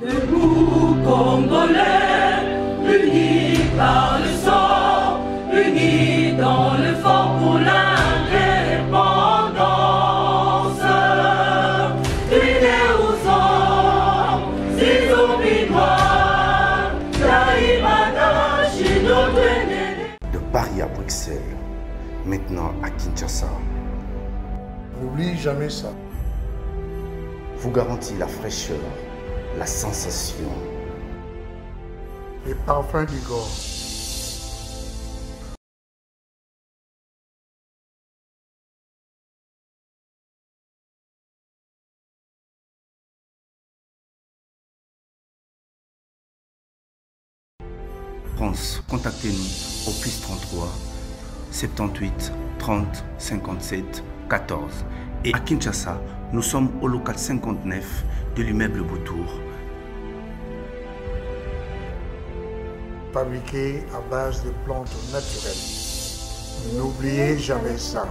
Debout, Congolais, unis par le sang, unis dans le fort pour l'indépendance. Unis aux hommes, si oublie-moi, Taïmada, Chino, Bénéné. De Paris à Bruxelles, maintenant à Kinshasa. N'oublie jamais ça. Vous garantit la fraîcheur, la sensation. Les parfums du corps. France, contactez-nous au plus 33 78 30 57 14. Et à Kinshasa, nous sommes au local 59 de l'immeuble Boutour. Fabriqué à base de plantes naturelles. N'oubliez jamais ça.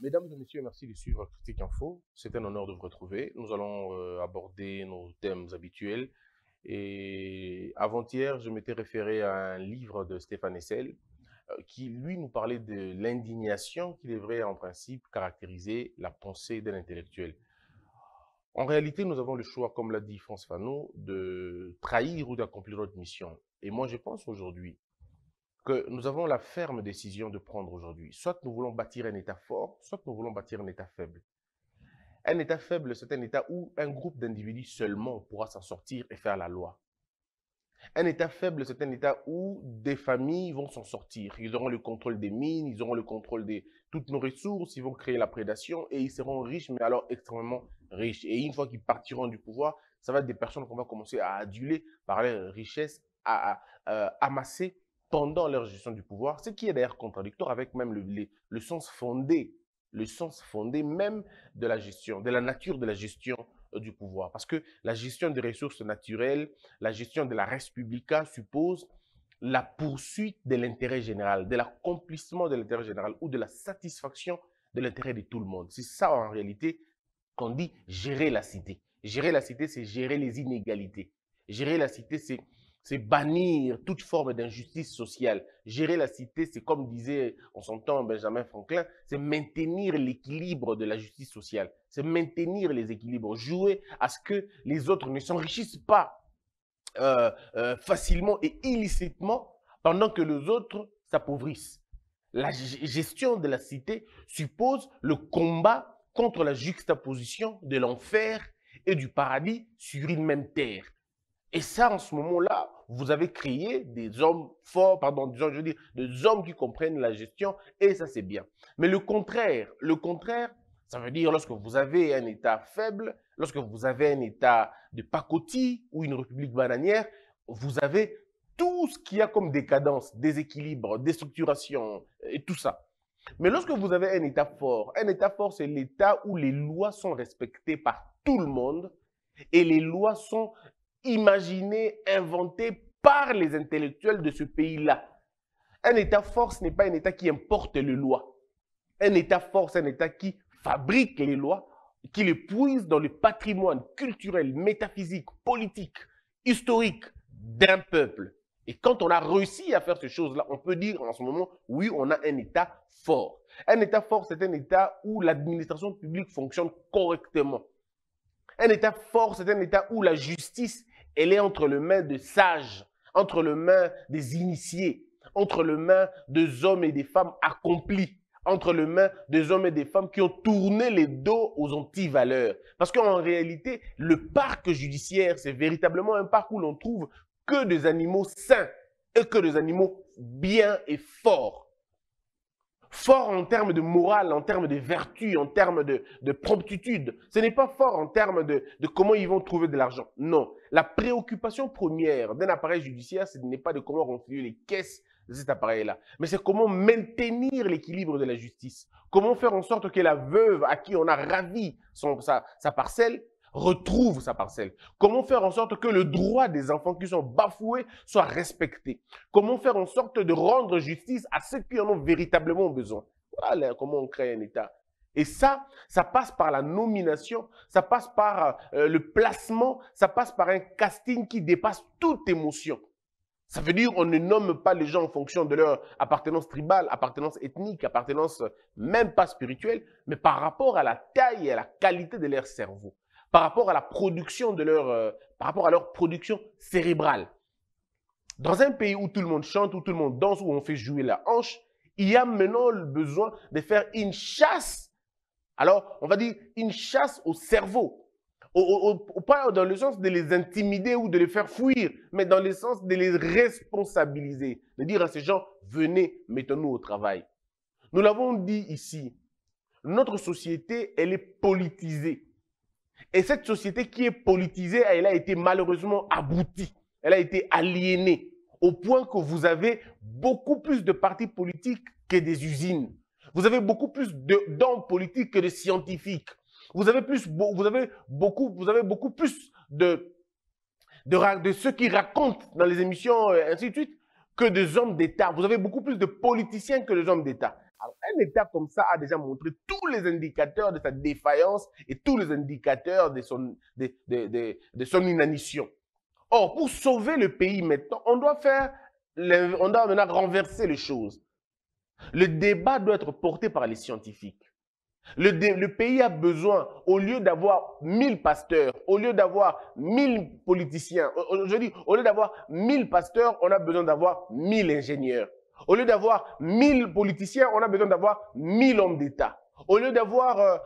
Mesdames et messieurs, merci de suivre Critique Info. C'est un honneur de vous retrouver. Nous allons aborder nos thèmes habituels. Et avant-hier, je m'étais référé à un livre de Stéphane Hessel, qui, lui, nous parlait de l'indignation qui devrait, en principe, caractériser la pensée d'un intellectuel. En réalité, nous avons le choix, comme l'a dit France Fano, de trahir ou d'accomplir notre mission. Et moi, je pense aujourd'hui que nous avons la ferme décision de prendre aujourd'hui. Soit nous voulons bâtir un État fort, soit nous voulons bâtir un État faible. Un État faible, c'est un État où un groupe d'individus seulement pourra s'en sortir et faire la loi. Un État faible, c'est un État où des familles vont s'en sortir. Ils auront le contrôle des mines, ils auront le contrôle de toutes nos ressources, ils vont créer la prédation et ils seront riches, mais alors extrêmement riches. Et une fois qu'ils partiront du pouvoir, ça va être des personnes qu'on va commencer à aduler par les richesses amassées pendant leur gestion du pouvoir, ce qui est d'ailleurs contradictoire avec même le sens fondé même de la gestion, de la nature de la gestion du pouvoir. Parce que la gestion des ressources naturelles, la gestion de la res publica suppose la poursuite de l'intérêt général, de l'accomplissement de l'intérêt général ou de la satisfaction de l'intérêt de tout le monde. C'est ça en réalité qu'on dit gérer la cité. Gérer la cité, c'est gérer les inégalités. Gérer la cité, c'est bannir toute forme d'injustice sociale. Gérer la cité, c'est comme disait en son temps Benjamin Franklin, c'est maintenir l'équilibre de la justice sociale, c'est maintenir les équilibres, jouer à ce que les autres ne s'enrichissent pas facilement et illicitement pendant que les autres s'appauvrissent. La gestion de la cité suppose le combat contre la juxtaposition de l'enfer et du paradis sur une même terre. Et ça, en ce moment-là, vous avez créé des hommes forts, des hommes qui comprennent la gestion, et ça, c'est bien. Mais le contraire, ça veut dire lorsque vous avez un État faible, lorsque vous avez un État de pacotille ou une république bananière, vous avez tout ce qu'il y a comme décadence, déséquilibre, déstructuration, et tout ça. Mais lorsque vous avez un État fort, c'est l'État où les lois sont respectées par tout le monde, et les lois sont imaginé, inventé par les intellectuels de ce pays-là. Un État fort, ce n'est pas un État qui importe les lois. Un État fort, c'est un État qui fabrique les lois, qui les puise dans le patrimoine culturel, métaphysique, politique, historique d'un peuple. Et quand on a réussi à faire ces choses-là, on peut dire en ce moment, oui, on a un État fort. Un État fort, c'est un État où l'administration publique fonctionne correctement. Un État fort, c'est un État où la justice elle est entre les mains de sages, entre les mains des initiés, entre les mains des hommes et des femmes accomplis, entre les mains des hommes et des femmes qui ont tourné les dos aux antivaleurs. Parce qu'en réalité, le parc judiciaire, c'est véritablement un parc où l'on trouve que des animaux sains et que des animaux bien et forts. Fort en termes de morale, en termes de vertu, en termes de promptitude. Ce n'est pas fort en termes de comment ils vont trouver de l'argent. Non. La préoccupation première d'un appareil judiciaire, ce n'est pas de comment renflouer les caisses de cet appareil-là, mais c'est comment maintenir l'équilibre de la justice. Comment faire en sorte que la veuve à qui on a ravi sa parcelle retrouve sa parcelle. Comment faire en sorte que le droit des enfants qui sont bafoués soit respecté. Comment faire en sorte de rendre justice à ceux qui en ont véritablement besoin. Voilà comment on crée un État Et ça, ça passe par la nomination, ça passe par le placement, ça passe par un casting qui dépasse toute émotion. Ça veut dire qu'on ne nomme pas les gens en fonction de leur appartenance tribale, appartenance ethnique, appartenance même pas spirituelle, mais par rapport à la taille et à la qualité de leur cerveau, par rapport à la production de leur, par rapport à leur production cérébrale. Dans un pays où tout le monde chante, où tout le monde danse, où on fait jouer la hanche, il y a maintenant le besoin de faire une chasse. Alors, on va dire une chasse au cerveau, pas dans le sens de les intimider ou de les faire fuir, mais dans le sens de les responsabiliser, de dire à ces gens, venez, mettons-nous au travail. Nous l'avons dit ici, notre société, elle est politisée. Et cette société qui est politisée, elle a été malheureusement aboutie, elle a été aliénée, au point que vous avez beaucoup plus de partis politiques que des usines. Vous avez beaucoup plus d'hommes politiques que de scientifiques. Vous avez beaucoup plus de ceux qui racontent dans les émissions, ainsi de suite, que des hommes d'État. Vous avez beaucoup plus de politiciens que des hommes d'État. Alors, un État comme ça a déjà montré tous les indicateurs de sa défaillance et tous les indicateurs de son inanition. Or, pour sauver le pays maintenant, on doit maintenant renverser les choses. Le débat doit être porté par les scientifiques. Le pays a besoin, au lieu d'avoir 1000 pasteurs, au lieu d'avoir 1000 politiciens, je dis, au lieu d'avoir 1000 pasteurs, on a besoin d'avoir 1000 ingénieurs. Au lieu d'avoir 1000 politiciens, on a besoin d'avoir 1000 hommes d'État. Au lieu d'avoir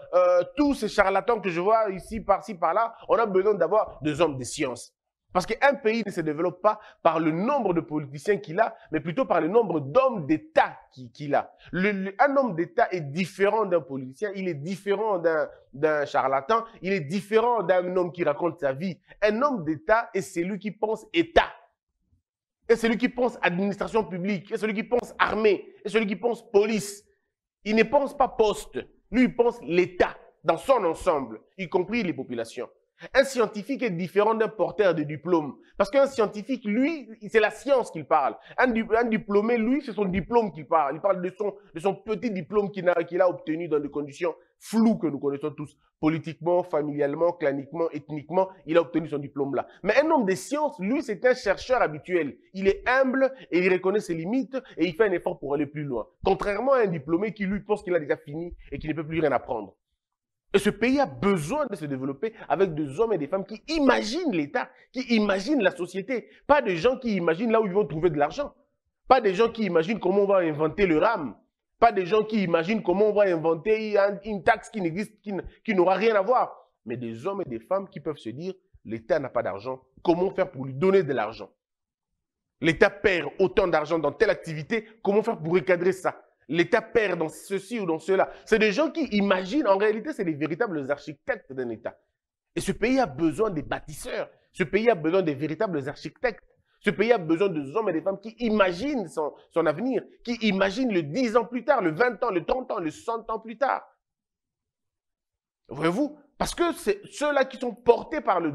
tous ces charlatans que je vois ici, par-ci, par-là, on a besoin d'avoir des hommes de science. Parce qu'un pays ne se développe pas par le nombre de politiciens qu'il a, mais plutôt par le nombre d'hommes d'État qu'il a. Un homme d'État est différent d'un politicien, il est différent d'un charlatan, il est différent d'un homme qui raconte sa vie. Un homme d'État est celui qui pense État, est celui qui pense administration publique, est celui qui pense armée, est celui qui pense police. Il ne pense pas poste, lui il pense l'État dans son ensemble, y compris les populations. Un scientifique est différent d'un porteur de diplôme. Parce qu'un scientifique, lui, c'est la science qu'il parle. Un diplômé, lui, c'est son diplôme qu'il parle. Il parle de son petit diplôme qu'il a obtenu dans des conditions floues que nous connaissons tous. Politiquement, familialement, claniquement, ethniquement, il a obtenu son diplôme-là. Mais un homme de science, lui, c'est un chercheur habituel. Il est humble et il reconnaît ses limites et il fait un effort pour aller plus loin. Contrairement à un diplômé qui, lui, pense qu'il a déjà fini et qu'il ne peut plus rien apprendre. Et ce pays a besoin de se développer avec des hommes et des femmes qui imaginent l'État, qui imaginent la société. Pas des gens qui imaginent là où ils vont trouver de l'argent. Pas des gens qui imaginent comment on va inventer le RAM. Pas des gens qui imaginent comment on va inventer une taxe qui n'existe, qui n'aura rien à voir. Mais des hommes et des femmes qui peuvent se dire, l'État n'a pas d'argent, comment faire pour lui donner de l'argent? L'État perd autant d'argent dans telle activité, comment faire pour recadrer ça? L'État perd dans ceci ou dans cela. C'est des gens qui imaginent, en réalité, c'est les véritables architectes d'un État. Et ce pays a besoin des bâtisseurs. Ce pays a besoin des véritables architectes. Ce pays a besoin des hommes et des femmes qui imaginent son avenir, qui imaginent le 10 ans plus tard, le 20 ans, le 30 ans, le 100 ans plus tard. Voyez-vous? Parce que c'est ceux-là qui sont portés par le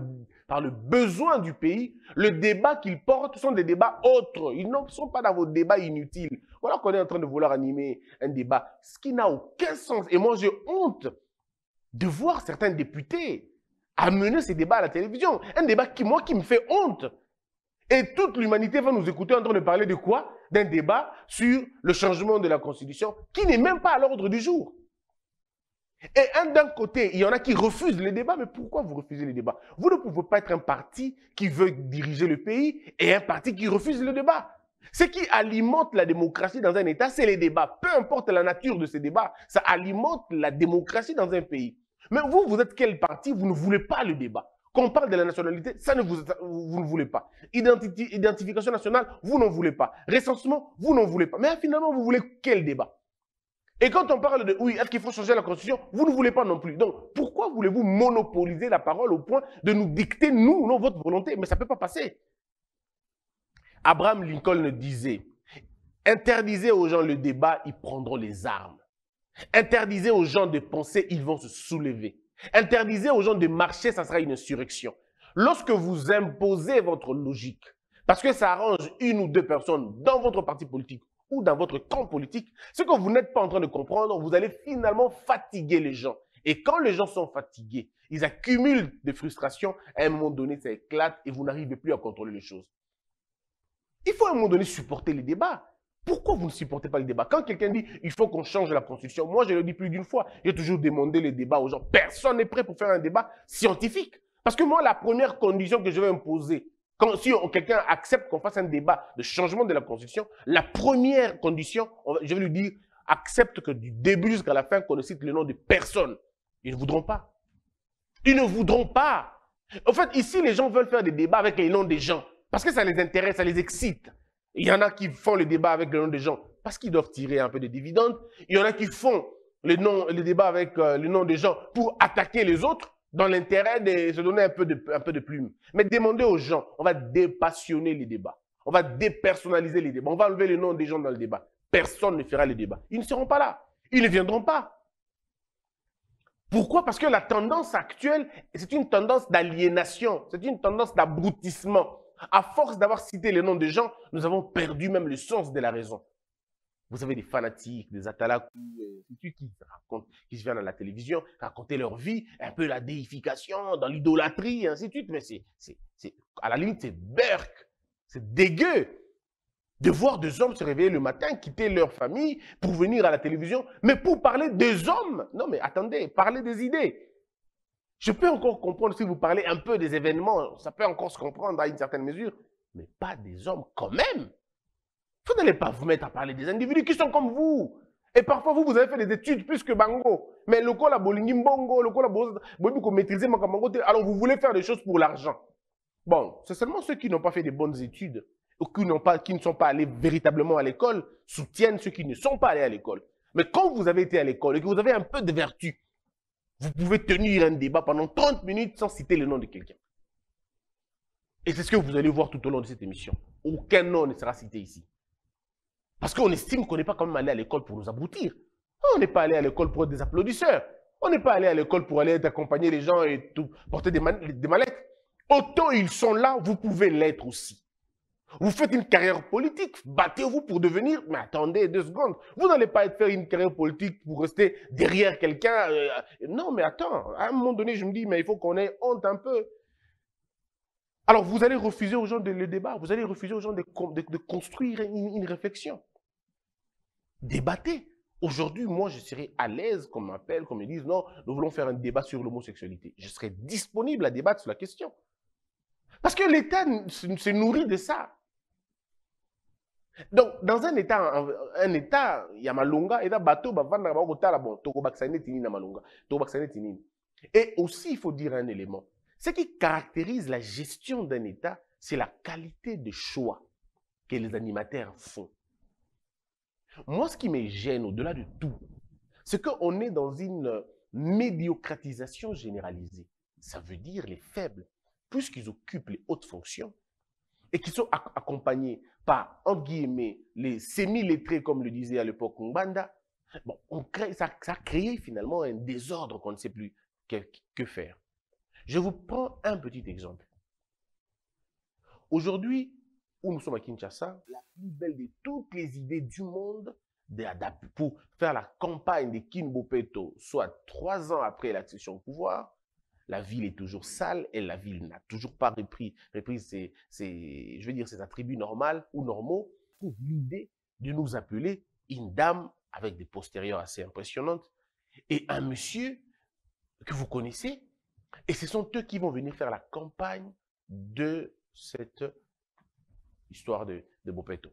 besoin du pays, le débat qu'ils portent sont des débats autres. Ils ne sont pas dans vos débats inutiles. Voilà qu'on est en train de vouloir animer un débat, ce qui n'a aucun sens. Et moi, j'ai honte de voir certains députés amener ces débats à la télévision. Un débat qui me fait honte. Et toute l'humanité va nous écouter en train de parler de quoi? D'un débat sur le changement de la Constitution qui n'est même pas à l'ordre du jour. Et d'un côté, il y en a qui refusent les débats, mais pourquoi vous refusez les débats? Vous ne pouvez pas être un parti qui veut diriger le pays et un parti qui refuse le débat. Ce qui alimente la démocratie dans un État, c'est les débats. Peu importe la nature de ces débats, ça alimente la démocratie dans un pays. Mais vous, vous êtes quel parti? Vous ne voulez pas le débat. Quand on parle de la nationalité, vous ne voulez pas. Identification nationale, vous n'en voulez pas. Recensement, vous n'en voulez pas. Mais finalement, vous voulez quel débat? Et quand on parle de, oui, est-ce qu'il faut changer la Constitution, vous ne voulez pas non plus. Donc, pourquoi voulez-vous monopoliser la parole au point de nous dicter, nous, non, votre volonté? Mais ça ne peut pas passer. Abraham Lincoln le disait, interdisez aux gens le débat, ils prendront les armes. Interdisez aux gens de penser, ils vont se soulever. Interdisez aux gens de marcher, ça sera une insurrection. Lorsque vous imposez votre logique, parce que ça arrange une ou deux personnes dans votre parti politique, ou dans votre camp politique, ce que vous n'êtes pas en train de comprendre, vous allez finalement fatiguer les gens. Et quand les gens sont fatigués, ils accumulent des frustrations, à un moment donné, ça éclate et vous n'arrivez plus à contrôler les choses. Il faut à un moment donné supporter les débats. Pourquoi vous ne supportez pas les débats? Quand quelqu'un dit « il faut qu'on change la Constitution », moi je le dis plus d'une fois, j'ai toujours demandé les débats aux gens. Personne n'est prêt pour faire un débat scientifique. Parce que moi, la première condition que je vais imposer, quand, si quelqu'un accepte qu'on fasse un débat de changement de la Constitution, la première condition, je vais lui dire « accepte que du début jusqu'à la fin, qu'on ne cite le nom de personne ». Ils ne voudront pas. Ils ne voudront pas. En fait, ici, les gens veulent faire des débats avec les noms des gens parce que ça les intéresse, ça les excite. Il y en a qui font le débat avec le nom des gens parce qu'ils doivent tirer un peu de dividendes. Il y en a qui font le débat avec le nom des gens pour attaquer les autres dans l'intérêt de se donner un peu de plume. Mais demandez aux gens, on va dépassionner les débats. On va dépersonnaliser les débats. On va enlever le nom des gens dans le débat. Personne ne fera le débat. Ils ne seront pas là. Ils ne viendront pas. Pourquoi? Parce que la tendance actuelle, c'est une tendance d'aliénation, c'est une tendance d'abrutissement. À force d'avoir cité les noms des gens, nous avons perdu même le sens de la raison. Vous savez, des fanatiques, des atalakou, qui se viennent à la télévision, raconter leur vie, un peu la déification, dans l'idolâtrie, et ainsi de suite. Mais à la limite, c'est berk, c'est dégueu de voir des hommes se réveiller le matin, quitter leur famille pour venir à la télévision, mais pour parler des hommes. Non mais attendez, parler des idées. Je peux encore comprendre si vous parlez un peu des événements, ça peut encore se comprendre à une certaine mesure, mais pas des hommes quand même. Vous n'allez pas vous mettre à parler des individus qui sont comme vous. Et parfois, vous avez fait des études plus que Bango. Mais le Kolabolingi Mbongo, le Kolabolingi maîtrisez Makamango, alors vous voulez faire des choses pour l'argent. Bon, c'est seulement ceux qui n'ont pas fait des bonnes études, qui ne sont pas allés véritablement à l'école, soutiennent ceux qui ne sont pas allés à l'école. Mais quand vous avez été à l'école et que vous avez un peu de vertu, vous pouvez tenir un débat pendant 30 minutes sans citer le nom de quelqu'un. Et c'est ce que vous allez voir tout au long de cette émission. Aucun nom ne sera cité ici. Parce qu'on estime qu'on n'est pas quand même allé à l'école pour nous aboutir. On n'est pas allé à l'école pour être des applaudisseurs. On n'est pas allé à l'école pour aller accompagner les gens et tout, porter des mallettes. Autant ils sont là, vous pouvez l'être aussi. Vous faites une carrière politique, battez-vous pour devenir... Mais attendez 2 secondes, vous n'allez pas faire une carrière politique pour rester derrière quelqu'un. Non, mais attends, à un moment donné, je me dis, mais il faut qu'on ait honte un peu. Alors, vous allez refuser aux gens le débat, vous allez refuser aux gens de construire une réflexion. Débattez. Aujourd'hui, moi, je serai à l'aise qu'on m'appelle, qu'on me dise, non, nous voulons faire un débat sur l'homosexualité. Je serai disponible à débattre sur la question. Parce que l'État se nourrit de ça. Donc, dans un État, il y a Malonga, il y a Bateau, et aussi, il faut dire un élément. Ce qui caractérise la gestion d'un État, c'est la qualité de choix que les animateurs font. Moi, ce qui me gêne au-delà de tout, c'est qu'on est dans une médiocratisation généralisée. Ça veut dire les faibles, puisqu'ils occupent les hautes fonctions et qui sont accompagnés par, entre guillemets, les semi-lettrés, comme le disait à l'époque Ngbanda, bon, ça crée finalement un désordre qu'on ne sait plus que faire. Je vous prends un petit exemple. Aujourd'hui, où nous sommes à Kinshasa, la plus belle de toutes les idées du monde pour faire la campagne de Kin Bopeto, soit 3 ans après l'accession au pouvoir, la ville est toujours sale et la ville n'a toujours pas repris ses attributs normaux pour l'idée de nous appeler une dame avec des postérieurs assez impressionnantes et un monsieur que vous connaissez. Et ce sont eux qui vont venir faire la campagne de cette histoire de Bopeto.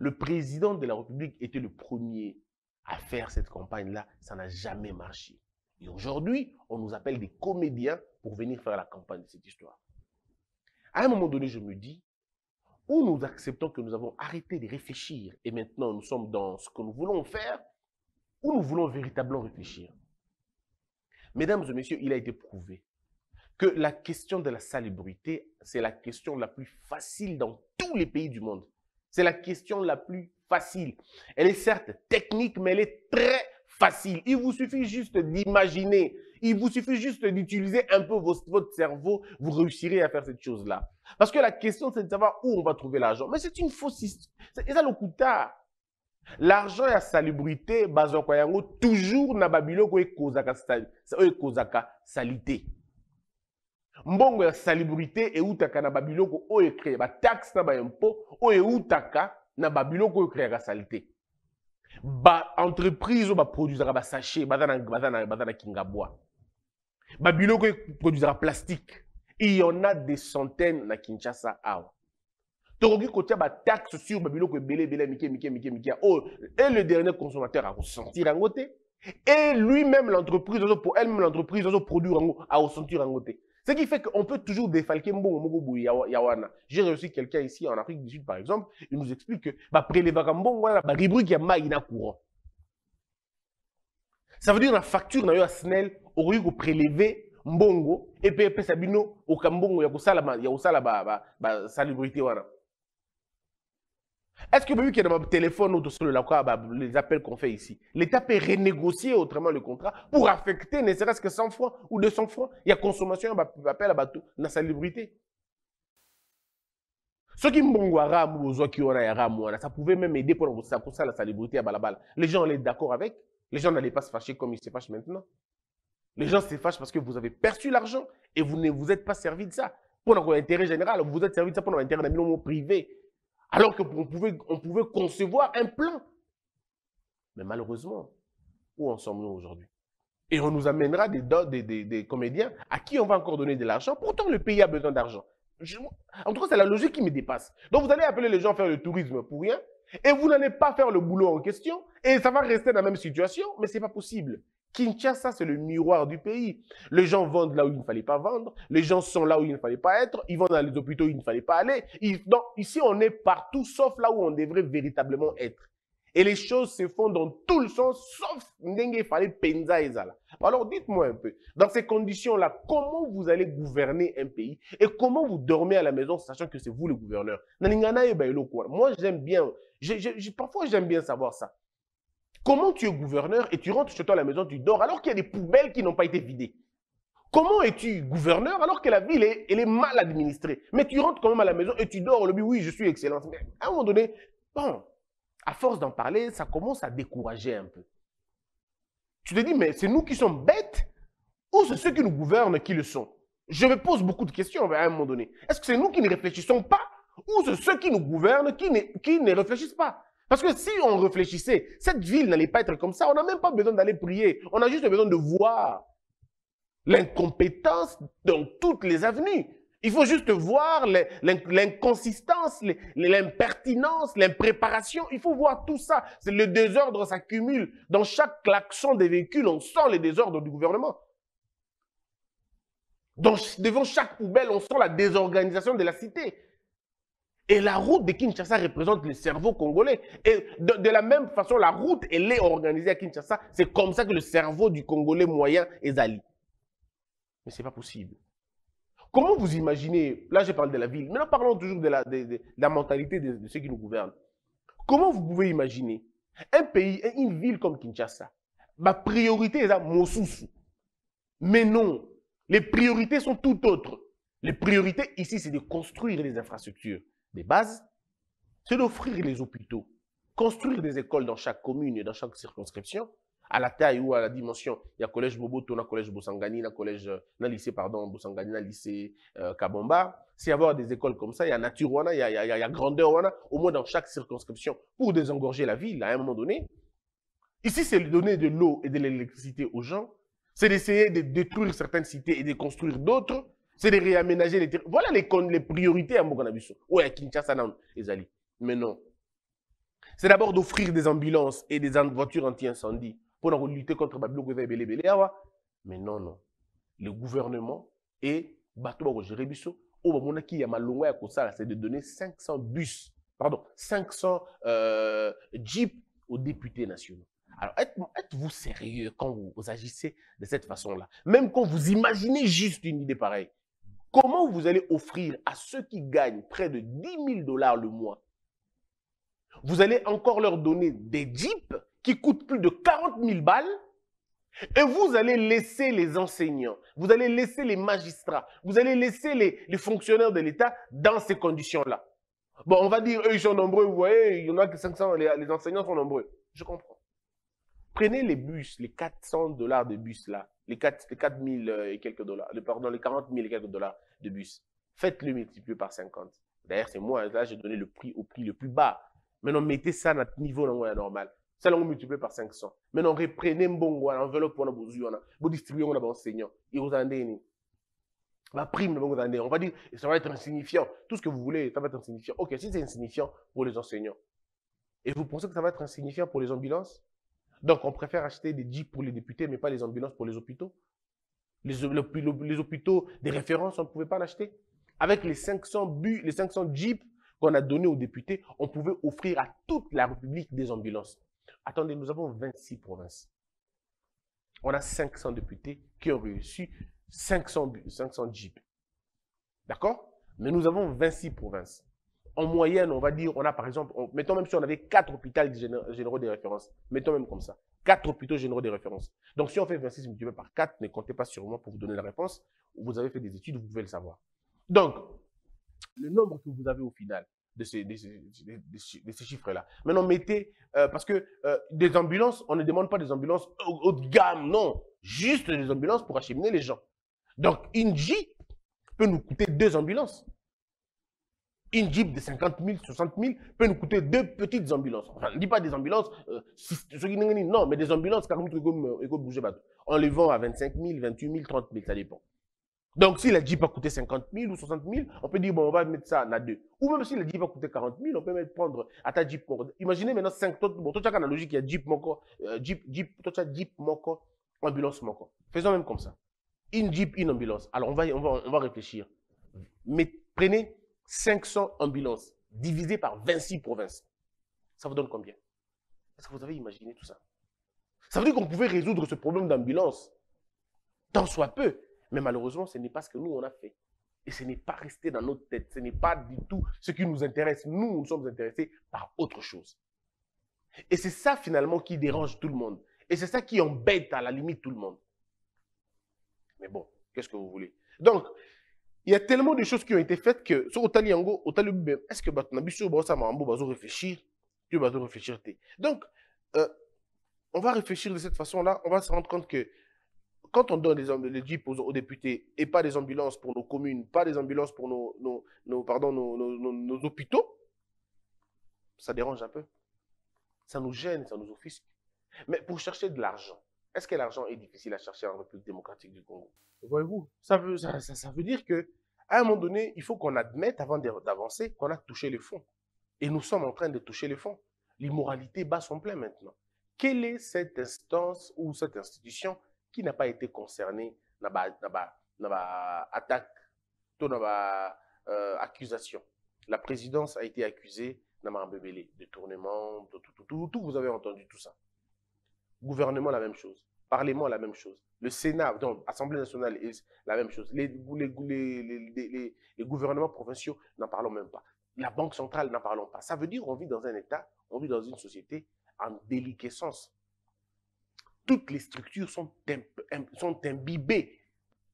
Le président de la République était le premier à faire cette campagne-là. Ça n'a jamais marché. Et aujourd'hui, on nous appelle des comédiens pour venir faire la campagne de cette histoire. À un moment donné, je me dis, ou nous acceptons que nous avons arrêté de réfléchir et maintenant nous sommes dans ce que nous voulons faire, ou nous voulons véritablement réfléchir. Mesdames et messieurs, il a été prouvé que la question de la salubrité, c'est la question la plus facile dans tous les pays du monde. C'est la question la plus facile. Elle est certes technique, mais elle est très facile. Il vous suffit juste d'imaginer, il vous suffit juste d'utiliser un peu votre cerveau, vous réussirez à faire cette chose-là. Parce que la question, c'est de savoir où on va trouver l'argent. Mais c'est une fausse histoire. L'argent et la salubrité, toujours na babilo ko ekozaka salité. Mbongo ya salubrité et outaka na babiloko o ekre ba taxe na ba impôt o outaka na babiloko o ekre ga salité. Ba entreprise o ba produira ba sachet bazana kingabwa. Babiloko produira plastique. Il y en a des centaines na Kinshasa awa. Torogi kotia ba taxe sur babiloko belé mike oh et le dernier consommateur a ressenti rangoté et lui-même l'entreprise pour elle-même l'entreprise produit a ressenti rangoté. Ce qui fait qu'on peut toujours défalquer Mbongo Yawana. J'ai reçu quelqu'un ici en Afrique du Sud, par exemple, il nous explique que courant. Ça veut dire que la facture n'a eu à Snell, au lieu de prélever Mbongo, et puis Sabino, au Kambongo, la salubrité. Est-ce que vous avez dans mon téléphone ou sur les appels qu'on fait ici, l'État peut renégocier autrement le contrat pour affecter ne serait-ce que 100 francs ou 200 francs. Il y a consommation, appel à bateau, la salubrité. Ceux qui m'ont ça pouvait même aider pour ça la salubrité à balabal. Les gens allaient d'accord avec. Les gens n'allaient pas se fâcher comme ils se fâchent maintenant. Les gens se fâchent parce que vous avez perçu l'argent et vous ne vous êtes pas servi de ça. Pour l'intérêt général, vous êtes servi de ça pour l'intérêt privé. Alors qu'on pouvait concevoir un plan. Mais malheureusement, où en sommes-nous aujourd'hui? Et on nous amènera des comédiens à qui on va encore donner de l'argent. Pourtant, le pays a besoin d'argent. En tout cas, c'est la logique qui me dépasse. Donc, vous allez appeler les gens à faire le tourisme pour rien. Et vous n'allez pas faire le boulot en question. Et ça va rester dans la même situation. Mais ce n'est pas possible. Kinshasa, c'est le miroir du pays. Les gens vendent là où il ne fallait pas vendre. Les gens sont là où il ne fallait pas être. Ils vont dans les hôpitaux où il ne fallait pas aller. Donc, ici, on est partout, sauf là où on devrait véritablement être. Et les choses se font dans tout le sens, sauf il fallait penza et zala. Alors, dites-moi un peu, dans ces conditions-là, comment vous allez gouverner un pays et comment vous dormez à la maison, sachant que c'est vous le gouverneur? Moi, j'aime bien, parfois j'aime bien savoir ça. Comment tu es gouverneur et tu rentres chez toi à la maison, tu dors alors qu'il y a des poubelles qui n'ont pas été vidées? Comment es-tu gouverneur alors que la ville elle est mal administrée? Mais tu rentres quand même à la maison et tu dors. Le but, oui, je suis excellent. Mais à un moment donné, bon, à force d'en parler, ça commence à décourager un peu. Tu te dis, mais c'est nous qui sommes bêtes ou c'est ceux qui nous gouvernent qui le sont? Je me pose beaucoup de questions à un moment donné. Est-ce que c'est nous qui ne réfléchissons pas ou c'est ceux qui nous gouvernent qui ne réfléchissent pas? Parce que si on réfléchissait, cette ville n'allait pas être comme ça. On n'a même pas besoin d'aller prier. On a juste besoin de voir l'incompétence dans toutes les avenues. Il faut juste voir l'inconsistance, l'impertinence, l'impréparation. Il faut voir tout ça. Le désordre s'accumule. Dans chaque klaxon des véhicules, on sent les désordres du gouvernement. Devant chaque poubelle, on sent la désorganisation de la cité. Et la route de Kinshasa représente le cerveau congolais. Et de la même façon, la route, elle est organisée à Kinshasa. C'est comme ça que le cerveau du Congolais moyen est allé. Mais ce n'est pas possible. Comment vous imaginez, là je parle de la ville, mais là parlons toujours de la mentalité de ceux qui nous gouvernent. Comment vous pouvez imaginer un pays, une ville comme Kinshasa, ma priorité est à Mosusu. Mais non, les priorités sont tout autres. Les priorités ici, c'est de construire les infrastructures. Des bases, c'est d'offrir les hôpitaux, construire des écoles dans chaque commune et dans chaque circonscription, à la taille ou à la dimension. Il y a collège Boboto, il y a collège Bosangani, il y a collège, lycée, pardon, Bosangani, il y a lycée Kabomba. C'est avoir des écoles comme ça, il y a nature wana, il y a grandeur wana, au moins dans chaque circonscription, pour désengorger la ville à un moment donné. Ici, c'est de donner de l'eau et de l'électricité aux gens, c'est d'essayer de détruire certaines cités et de construire d'autres. C'est de réaménager les territoires. Voilà les priorités à Mokanabiso. Ou à Kinshasa, les alliés. Mais non. C'est d'abord d'offrir des ambulances et des voitures anti-incendie pour lutter contre Babilo Kouza et Belebeleawa. Mais non, non. Le gouvernement et Batoba Jérébiso, au moment qui y a Malongwa Kosa, c'est de donner 500 bus, pardon, 500 jeeps aux députés nationaux. Alors, êtes-vous sérieux quand vous agissez de cette façon-là? Même quand vous imaginez juste une idée pareille. Comment vous allez offrir à ceux qui gagnent près de 10 000 $ le mois? Vous allez encore leur donner des jeeps qui coûtent plus de 40 000 $ et vous allez laisser les enseignants, vous allez laisser les magistrats, vous allez laisser les fonctionnaires de l'État dans ces conditions-là. Bon, on va dire, eux, ils sont nombreux, vous voyez, il y en a que 500, les enseignants sont nombreux. Je comprends. Prenez les bus, les 400 dollars de bus, là, les 4 000 et quelques dollars, pardon, les 40 000 et quelques dollars de bus. Faites-le multiplier par 50. D'ailleurs, c'est moi, là, j'ai donné le prix au prix le plus bas. Maintenant, mettez ça à notre niveau normal. Ça, on multiplie par 500. Maintenant, reprenez l'enveloppe pour vous distribuer à l'enseignant. Et vous en donnez. La prime, on va dire, ça va être insignifiant. Tout ce que vous voulez, ça va être insignifiant. Ok, si c'est insignifiant pour les enseignants, et vous pensez que ça va être insignifiant pour les ambulances? Donc, on préfère acheter des jeeps pour les députés, mais pas les ambulances pour les hôpitaux. Les hôpitaux des références, on ne pouvait pas l'acheter. Avec les 500 jeeps qu'on a donnés aux députés, on pouvait offrir à toute la République des ambulances. Attendez, nous avons 26 provinces. On a 500 députés qui ont reçu 500 jeeps. D'accord? Mais nous avons 26 provinces. En moyenne, on va dire, on a par exemple, mettons même si on avait 4 hôpitaux généraux des références, mettons même comme ça, 4 hôpitaux généraux des références. Donc, si on fait 26 multiplié par 4, ne comptez pas sur moi pour vous donner la réponse. Vous avez fait des études, vous pouvez le savoir. Donc, le nombre que vous avez au final de ces chiffres-là. Maintenant, mettez, parce que des ambulances, on ne demande pas des ambulances haut de gamme, non. Juste des ambulances pour acheminer les gens. Donc, une jeep peut nous coûter 2 ambulances. Une jeep de 50 000, 60 000 peut nous coûter 2 petites ambulances. Enfin, ne dis pas des ambulances, non, mais des ambulances, car on les vend à 25 000, 28 000, 30 000, ça dépend. Donc, si la jeep a coûté 50 000 ou 60 000, on peut dire, bon, on va mettre ça à 2. Ou même si la jeep a coûté 40 000, on peut même prendre à ta jeep. Imaginez maintenant 5 tonnes. Bon, tout ça, analogique, il y a jeep, moko, tout ça, jeep, moko, ambulance, moko. Faisons même comme ça. Une jeep, une ambulance. Alors, on va réfléchir. Mais prenez 500 ambulances divisées par 26 provinces. Ça vous donne combien? Est-ce que vous avez imaginé tout ça? Ça veut dire qu'on pouvait résoudre ce problème d'ambulance. Tant soit peu. Mais malheureusement, ce n'est pas ce que nous, on a fait. Et ce n'est pas resté dans notre tête. Ce n'est pas du tout ce qui nous intéresse. Nous, nous sommes intéressés par autre chose. Et c'est ça, finalement, qui dérange tout le monde. Et c'est ça qui embête, à la limite, tout le monde. Mais bon, qu'est-ce que vous voulez? Donc, il y a tellement de choses qui ont été faites que, sur Otaliango, Otaliango, est-ce que Bazo réfléchir? Donc, on va réfléchir de cette façon-là. On va se rendre compte que quand on donne les jeeps aux députés et pas des ambulances pour nos communes, pas des ambulances pour nos hôpitaux, ça dérange un peu. Ça nous gêne, ça nous offusque. Mais pour chercher de l'argent, est-ce que l'argent est difficile à chercher en République démocratique du Congo? Voyez-vous, ça veut dire qu'à un moment donné, il faut qu'on admette avant d'avancer qu'on a touché les fonds. Et nous sommes en train de toucher les fonds. L'immoralité bat son plein maintenant. Quelle est cette instance ou cette institution qui n'a pas été concerné dans l'attaque, dans l'accusation? La présidence a été accusée de tournement, tout, vous avez entendu tout ça. Gouvernement, la même chose. Parlement, la même chose. Le Sénat, donc l'Assemblée nationale, la même chose. Les gouvernements provinciaux, n'en parlons même pas. La Banque centrale, n'en parlons pas. Ça veut dire qu'on vit dans un État, on vit dans une société en déliquescence. Toutes les structures sont imbibées.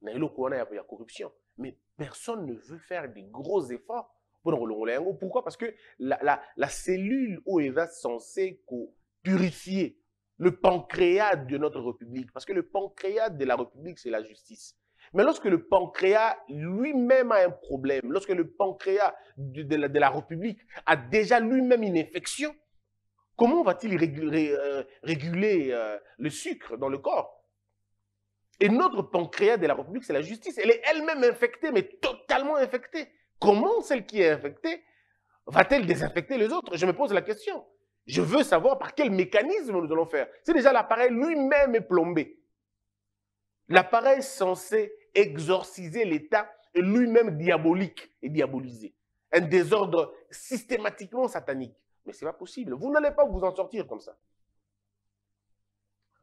Il y a corruption. Mais personne ne veut faire des gros efforts. Pourquoi? Parce que la cellule où elle va censée purifier le pancréas de notre République. Parce que le pancréas de la République, c'est la justice. Mais lorsque le pancréas lui-même a un problème, lorsque le pancréas de la République a déjà lui-même une infection, comment va-t-il réguler le sucre dans le corps? Et notre pancréas de la République, c'est la justice. Elle est elle-même infectée, mais totalement infectée. Comment celle qui est infectée va-t-elle désinfecter les autres? Je me pose la question. Je veux savoir par quel mécanisme nous allons faire. C'est déjà l'appareil lui-même est plombé. L'appareil censé exorciser l'État est lui-même diabolique et diabolisé. Un désordre systématiquement satanique. Mais ce n'est pas possible. Vous n'allez pas vous en sortir comme ça.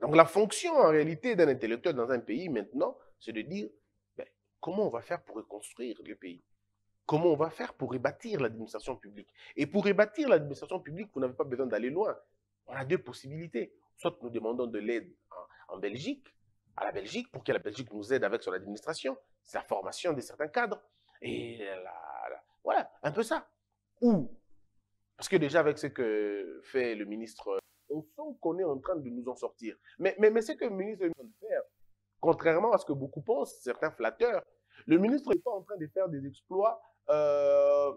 Donc la fonction en réalité d'un intellectuel dans un pays maintenant, c'est de dire ben, comment on va faire pour reconstruire le pays? Comment on va faire pour rebâtir l'administration publique? Et pour rebâtir l'administration publique, vous n'avez pas besoin d'aller loin. On a deux possibilités. Soit nous demandons de l'aide en Belgique, à la Belgique, pour que la Belgique nous aide avec son administration, sa formation de certains cadres. Et voilà, un peu ça. Ou, parce que déjà avec ce que fait le ministre, on sent qu'on est en train de nous en sortir. Mais ce que le ministre est en train de faire, contrairement à ce que beaucoup pensent, certains flatteurs, le ministre n'est pas en train de faire des exploits, je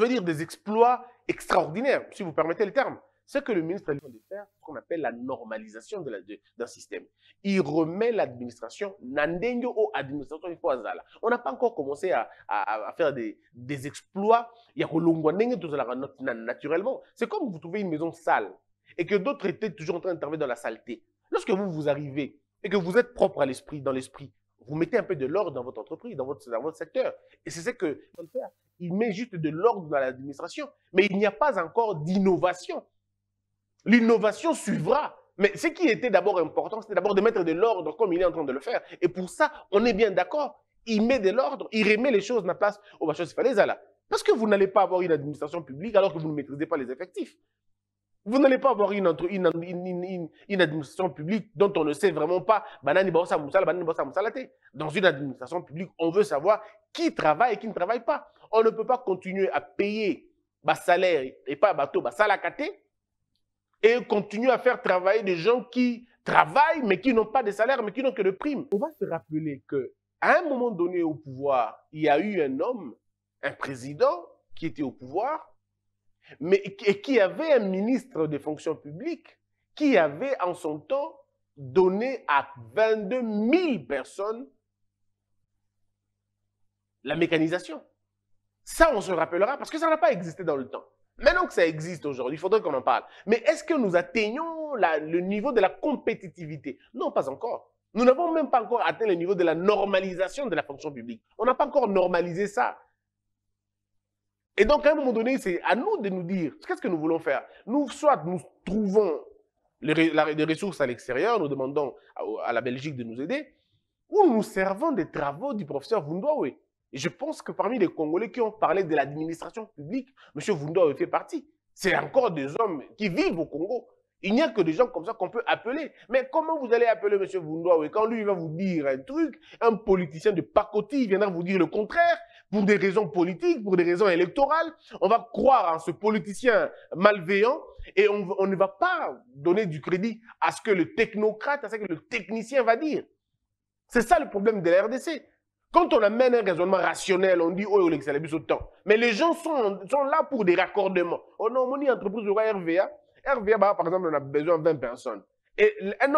veux dire des exploits extraordinaires, si vous permettez le terme. Ce que le ministre est en train de faire, ce qu'on appelle la normalisation d'un système. Il remet l'administration, Nandengo au administration, il faut azala. On n'a pas encore commencé à faire des exploits. Il y a Kolongwanenge, tout cela naturellement. C'est comme vous trouvez une maison sale et que d'autres étaient toujours en train d'intervenir dans la saleté. Lorsque vous arrivez et que vous êtes propre à l'esprit, dans l'esprit, vous mettez un peu de l'ordre dans votre entreprise, dans votre secteur. Et c'est ce que il met juste de l'ordre dans l'administration, mais il n'y a pas encore d'innovation. L'innovation suivra. Mais ce qui était d'abord important, c'était d'abord de mettre de l'ordre comme il est en train de le faire. Et pour ça, on est bien d'accord. Il met de l'ordre, il remet les choses dans la place. Parce que vous n'allez pas avoir une administration publique alors que vous ne maîtrisez pas les effectifs. Vous n'allez pas avoir une administration publique dont on ne sait vraiment pas. Dans une administration publique, on veut savoir qui travaille et qui ne travaille pas. On ne peut pas continuer à payer bas salaire et pas bateau, bas salakaté, et continuer à faire travailler des gens qui travaillent, mais qui n'ont pas de salaire, mais qui n'ont que de primes. On va se rappeler qu'à un moment donné au pouvoir, il y a eu un homme, un président qui était au pouvoir, mais qui avait un ministre des fonctions publiques qui avait en son temps donné à 22 000 personnes la mécanisation. Ça, on se rappellera parce que ça n'a pas existé dans le temps. Maintenant que ça existe aujourd'hui, il faudrait qu'on en parle. Mais est-ce que nous atteignons le niveau de la compétitivité? Non, pas encore. Nous n'avons même pas encore atteint le niveau de la normalisation de la fonction publique. On n'a pas encore normalisé ça. Et donc, à un moment donné, c'est à nous de nous dire qu'est-ce que nous voulons faire. Nous, soit nous trouvons des ressources à l'extérieur, nous demandons à la Belgique de nous aider, ou nous servons des travaux du professeur Vunduawe. Et je pense que parmi les Congolais qui ont parlé de l'administration publique, M. Vunduawe fait partie. C'est encore des hommes qui vivent au Congo. Il n'y a que des gens comme ça qu'on peut appeler. Mais comment vous allez appeler M. Vunduawe quand lui va vous dire un truc, un politicien de pacotille viendra vous dire le contraire, pour des raisons politiques, pour des raisons électorales. On va croire en ce politicien malveillant et on ne va pas donner du crédit à ce que le technocrate, à ce que le technicien va dire. C'est ça le problème de la RDC. Quand on amène un raisonnement rationnel, on dit « Oh, l'excellabus au temps ». Mais les gens sont là pour des raccordements. Oh non, mon entreprise aura RVA. RVA, bah, par exemple, on a besoin de 20 personnes. Et un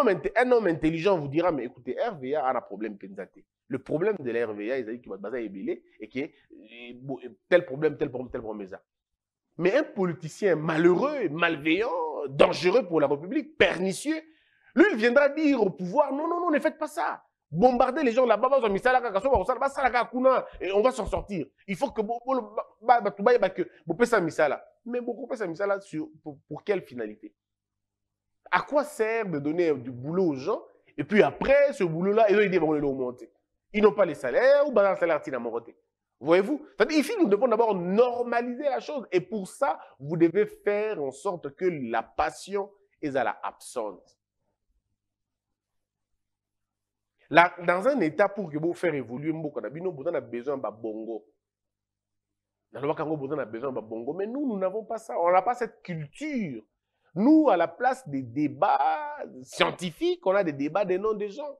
homme intelligent vous dira « Mais écoutez, RVA a un problème pensaté. Le problème de la RVA, ils ont dit qu'il va baser ébélé et que tel problème. » Mais un politicien malheureux, malveillant, dangereux pour la République, pernicieux, lui, il viendra dire au pouvoir « Non, non, non, ne faites pas ça. Bombarder les gens là-bas, on va s'en sortir. Il faut que mais pour quelle finalité? À quoi sert de donner du boulot aux gens et puis après ce boulot-là, ils vont l'augmenter. Ils n'ont pas les salaires ou le salaire est amorté. Voyez-vous? Ici, nous devons d'abord normaliser la chose et pour ça, vous devez faire en sorte que la passion est à la absente. Là, dans un état pour que vous faire évoluer Mboko, on a besoin de Bongo. Mais nous, nous n'avons pas ça. On n'a pas cette culture. Nous, à la place des débats scientifiques, on a des débats des noms des gens.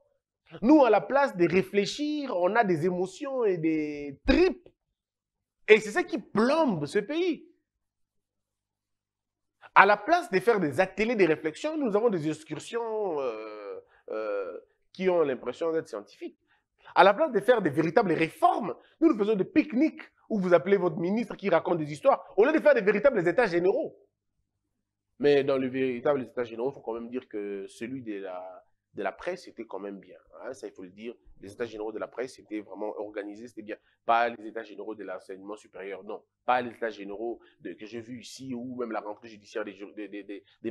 Nous, à la place de réfléchir, on a des émotions et des tripes. Et c'est ça qui plombe ce pays. À la place de faire des ateliers de réflexion, nous avons des excursions qui ont l'impression d'être scientifiques. À la place de faire des véritables réformes, nous faisons des pique-niques où vous appelez votre ministre qui raconte des histoires, au lieu de faire des véritables états généraux. Mais dans les véritables états généraux, il faut quand même dire que celui de la presse était quand même bien. Hein, ça, il faut le dire. Les états généraux de la presse étaient vraiment organisés, c'était bien. Pas les états généraux de l'enseignement supérieur, non. Pas les états généraux que j'ai vus ici, ou même la rentrée judiciaire des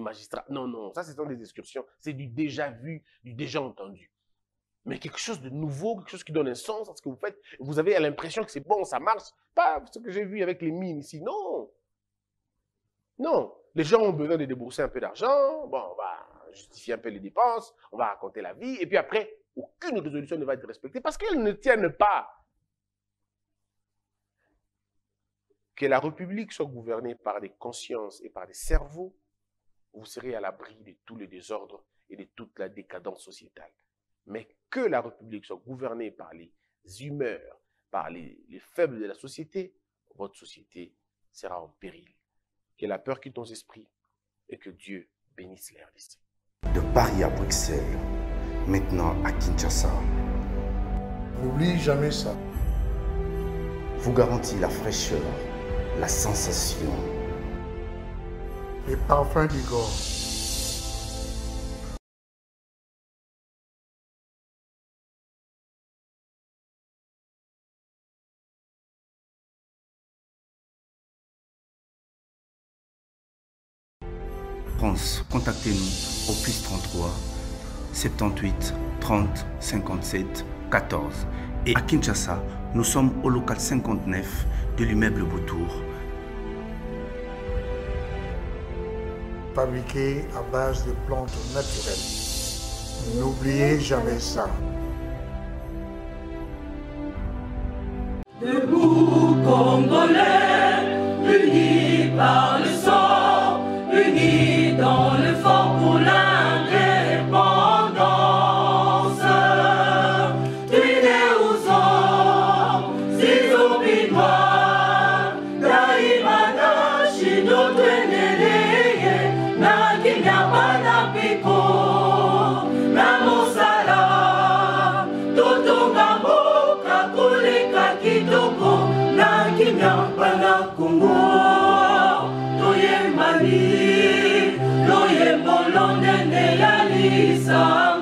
magistrats. Non, non, ça, ce sont des excursions. C'est du déjà vu, du déjà entendu. Mais quelque chose de nouveau, quelque chose qui donne un sens à ce que vous faites. Vous avez l'impression que c'est bon, ça marche. Pas ce que j'ai vu avec les mines ici, non. Non, les gens ont besoin de débourser un peu d'argent. Bon, on va justifier un peu les dépenses, on va raconter la vie. Et puis après, aucune résolution ne va être respectée parce qu'elles ne tiennent pas. que la République soit gouvernée par des consciences et par des cerveaux, vous serez à l'abri de tous les désordres et de toute la décadence sociétale. Mais que la République soit gouvernée par les humeurs, par les faibles de la société, votre société sera en péril. Que la peur quitte nos esprits et que Dieu bénisse les RDC. De Paris à Bruxelles, maintenant à Kinshasa. N'oubliez jamais ça. Vous garantit la fraîcheur, la sensation. Les parfums du corps. France, contactez-nous au plus 33 78 30 57 14. Et à Kinshasa, nous sommes au local 59 de l'immeuble Boutour. Fabriqué à base de plantes naturelles. N'oubliez jamais ça. Debout, Congolais, unis par le sang, unis dans le fort pour l'indépendance. Tuez aux hommes, s'ils ont pris droit, Daïmada, Chino, Tweneleye, Nakinyama, Napiko, Namosala, Totongabo, Kakule, Kakitoko, Nakinyama, Nakumo. Loye bolonde ne yalisa.